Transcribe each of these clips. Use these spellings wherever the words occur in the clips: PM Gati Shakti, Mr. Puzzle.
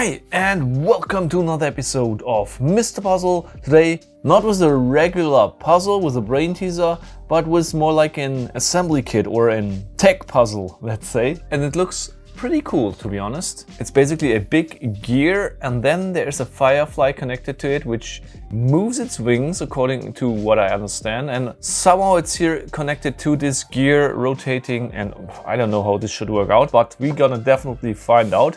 Hi and welcome to another episode of Mr. Puzzle. Today, not with a regular puzzle with a brain teaser, but with more like an assembly kit or a tech puzzle, let's say. And it looks pretty cool, to be honest. It's basically a big gear and then there is a firefly connected to it, which moves its wings according to what I understand. And somehow it's here connected to this gear rotating, and I don't know how this should work out, but we're gonna definitely find out.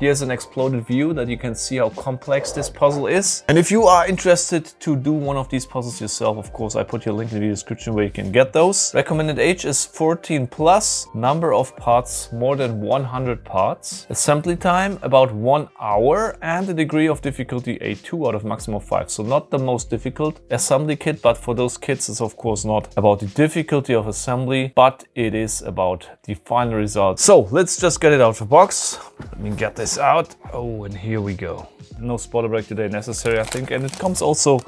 Here's an exploded view that you can see how complex this puzzle is. And if you are interested to do one of these puzzles yourself, of course, I put your link in the description where you can get those. Recommended age is 14+, number of parts more than 100 parts, assembly time about 1 hour, and the degree of difficulty a 2 out of maximum 5. So not the most difficult assembly kit, but for those kits it's of course not about the difficulty of assembly, but it is about the final result. So let's just get it out of the box. Let me get this out. Oh, and here we go. No spoiler break today necessary, I think. And it comes also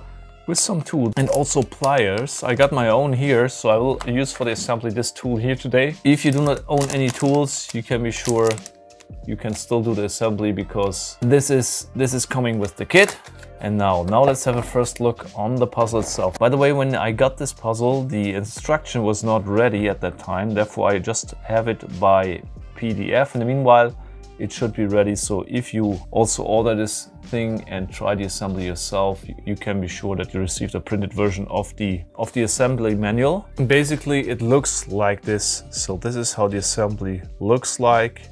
with some tools and also pliers. I got my own here, so I will use for the assembly this tool here today. If you do not own any tools, you can be sure you can still do the assembly, because this is coming with the kit. And now let's have a first look on the puzzle itself. By the way, when I got this puzzle, the instruction was not ready at that time. Therefore, I just have it by PDF. In the meanwhile, it should be ready. So if you also order this thing and try the assembly yourself, you can be sure that you received a printed version of the assembly manual. And basically, it looks like this. So this is how the assembly looks like.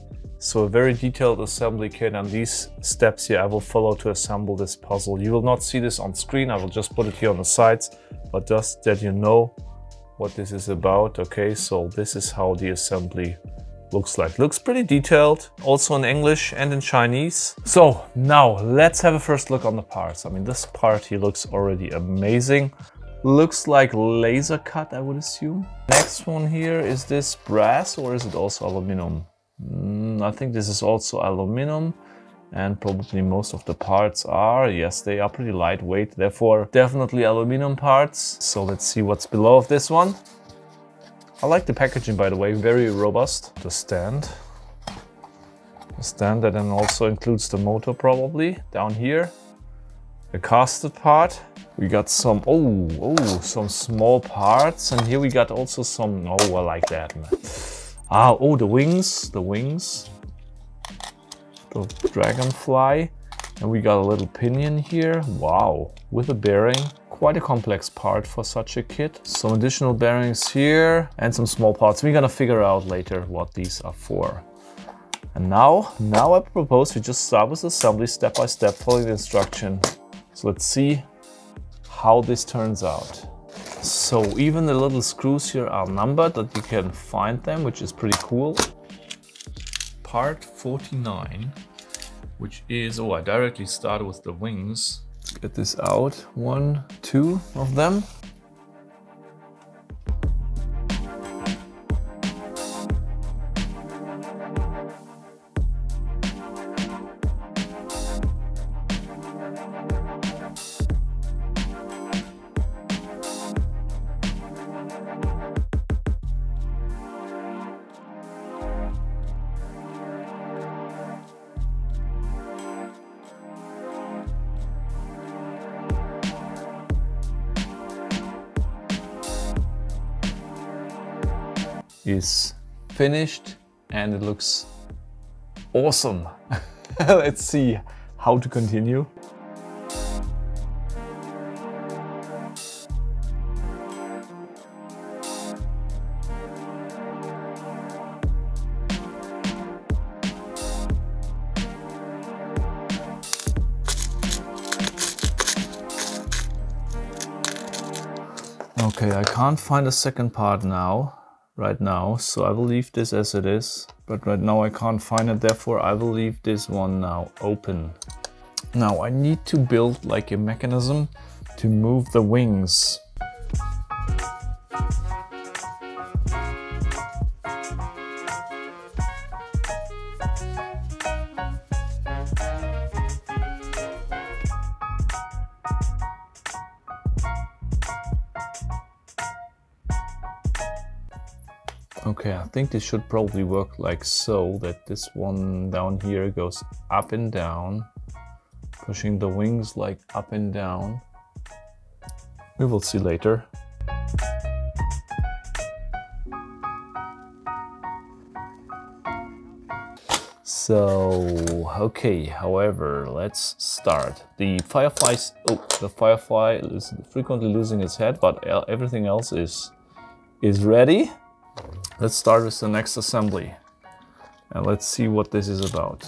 So a very detailed assembly kit, and these steps here I will follow to assemble this puzzle. You will not see this on screen, I will just put it here on the sides, but just that you know what this is about. Okay, so this is how the assembly looks like. Looks pretty detailed, also in English and in Chinese. So now let's have a first look on the parts. I mean, this part here looks already amazing. Looks like laser cut, I would assume. Next one here, is this brass or is it also aluminum? I think this is also aluminum, and probably most of the parts are. Yes, they are pretty lightweight, therefore definitely aluminum parts. So let's see what's below of this one. I like the packaging, by the way, very robust. The stand that then also includes the motor probably. Down here, a casted part. We got some, some small parts, and here we got also some, I like that. The wings, the dragonfly, and we got a little pinion here, wow, with a bearing. Quite a complex part for such a kit. Some additional bearings here and some small parts. We're gonna figure out later what these are for. And now I propose we just start with assembly step by step, following the instruction. So let's see how this turns out. So even the little screws here are numbered that you can find them, which is pretty cool. Part 49, which is, I directly start with the wings. Let's get this out, 1, 2 of them. Is finished and it looks awesome. Let's see how to continue. Okay, I can't find a second part right now, so I will leave this as it is, but right now I can't find it, therefore I will leave this one now open. Now I need to build like a mechanism to move the wings. Okay, I think this should probably work like so, that this one down here goes up and down, pushing the wings like up and down. We will see later. So, okay, however, let's start. The firefly is frequently losing its head, but everything else is ready. Let's start with the next assembly and let's see what this is about.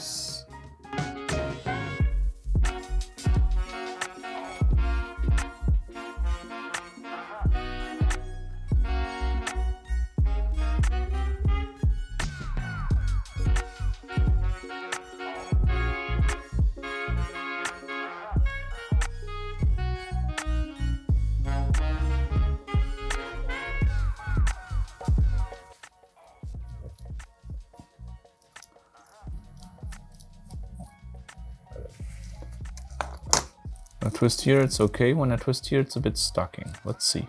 Twist here, it's okay. When I twist here, it's a bit sticking. Let's see.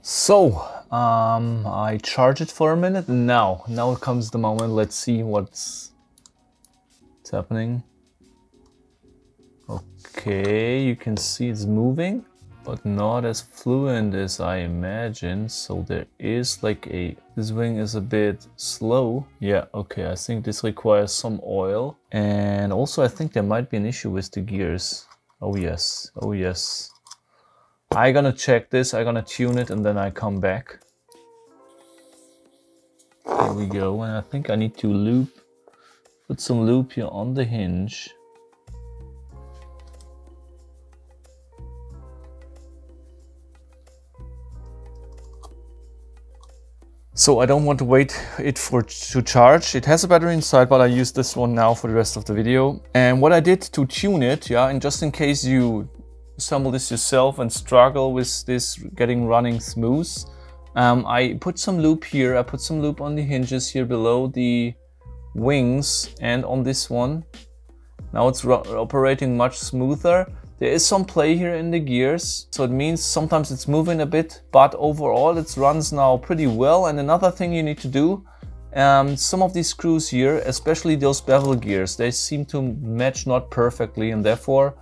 So, I charge it for a minute. Now comes the moment. Let's see what's happening. Okay, you can see it's moving, but not as fluent as I imagine. So there is like this wing is a bit slow. Yeah, okay, I think this requires some oil. And also I think there might be an issue with the gears. Oh yes, oh yes. I'm gonna check this, I'm gonna tune it and then I come back. There we go, and I think I need to put some loop here on the hinge. So I don't want to wait it to charge. It has a battery inside, but I use this one now for the rest of the video. And what I did to tune it, yeah, and just in case you assemble this yourself and struggle with this getting running smooth, I put some loop here. I put some loop on the hinges here below the wings and on this one. Now it's operating much smoother. There is some play here in the gears, so it means sometimes it's moving a bit, but overall it runs now pretty well. And another thing you need to do, some of these screws here, especially those bevel gears, they seem to match not perfectly, and therefore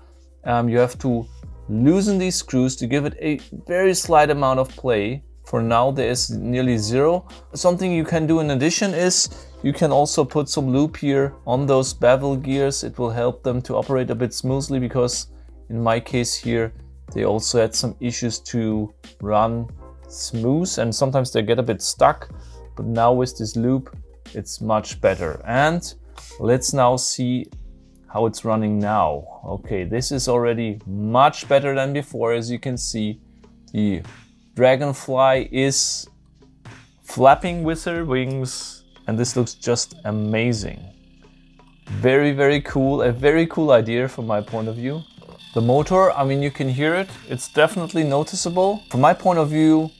you have to loosen these screws to give it a very slight amount of play. For now there is nearly zero. Something you can do in addition is you can also put some loop here on those bevel gears. It will help them to operate a bit smoothly, because in my case here they also had some issues to run smooth and sometimes they get a bit stuck, but now with this loop it's much better. And let's now see how it's running now. Okay, this is already much better than before. As you can see, the dragonfly is flapping with her wings. And this looks just amazing. Very, very cool. A very cool idea from my point of view. The motor, I mean, you can hear it. It's definitely noticeable. From my point of view,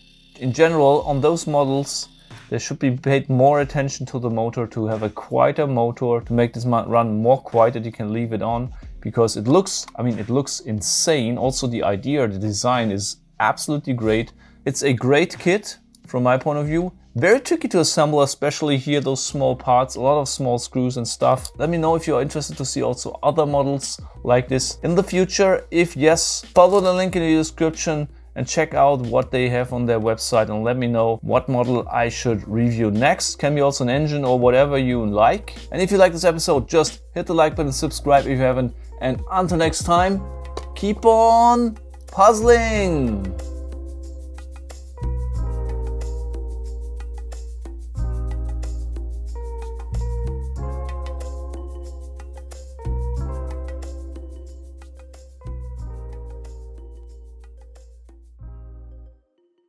in general, on those models, there should be paid more attention to the motor, to have a quieter motor, to make this run more quiet, that you can leave it on, because it looks, I mean, it looks insane. Also the idea, the design is absolutely great. It's a great kit from my point of view. Very tricky to assemble, especially here, those small parts, a lot of small screws and stuff. Let me know if you're interested to see also other models like this in the future. If yes, follow the link in the description and check out what they have on their website, and let me know what model I should review next. Can be also an engine or whatever you like. And if you like this episode, just hit the like button and subscribe if you haven't. And until next time, keep on puzzling!